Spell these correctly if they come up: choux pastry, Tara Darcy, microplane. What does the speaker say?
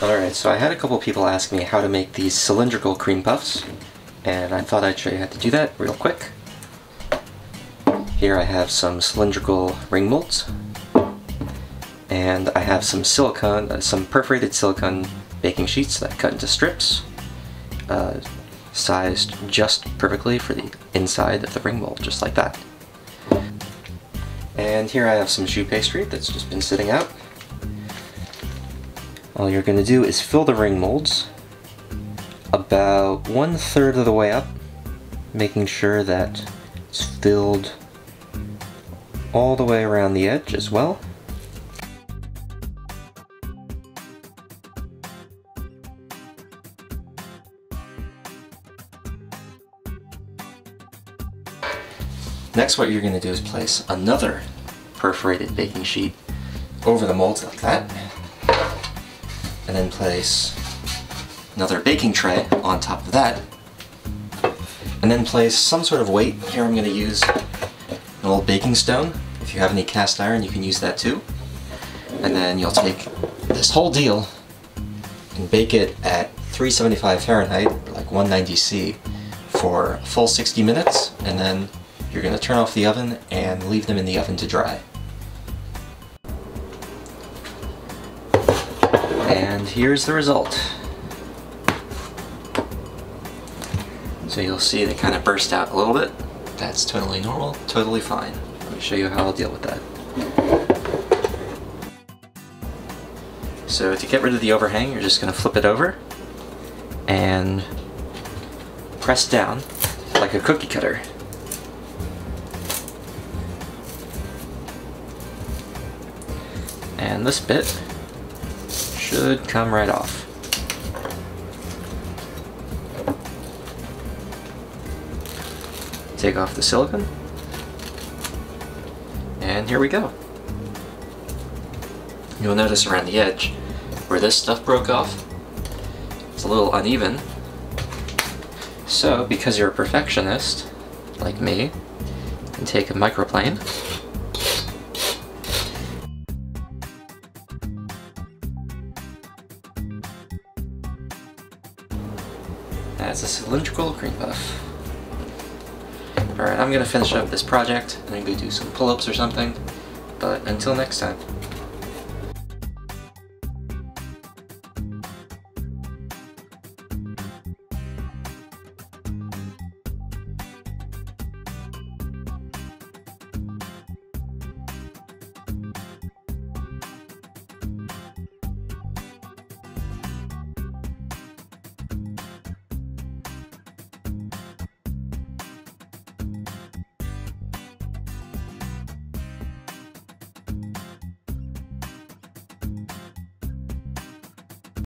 Alright, so I had a couple people ask me how to make these cylindrical cream puffs, and I thought I'd show you how to do that real quick. Here I have some cylindrical ring molds, and I have some silicone, some perforated silicone baking sheets that I cut into strips, sized just perfectly for the inside of the ring mold, just like that. And here I have some choux pastry that's just been sitting out. All you're going to do is fill the ring molds about 1/3 of the way up, making sure that it's filled all the way around the edge as well. Next, what you're going to do is place another perforated baking sheet over the molds like that, and then place another baking tray on top of that, and then place some sort of weight. Here I'm going to use an old baking stone. If you have any cast iron, you can use that too. And then you'll take this whole deal and bake it at 375 Fahrenheit, or like 190 C, for a full 60 minutes, and then you're going to turn off the oven and leave them in the oven to dry. And here's the result. So you'll see they kind of burst out a little bit. That's totally normal, totally fine. Let me show you how I'll deal with that. So to get rid of the overhang, you're just going to flip it over and press down like a cookie cutter. And this bit should come right off. Take off the silicone, and here we go. You'll notice around the edge where this stuff broke off, it's a little uneven. So because you're a perfectionist like me, you can take a microplane . That's a cylindrical cream puff. Alright, I'm going to finish up this project and I'm going to do some pull-ups or something, but until next time.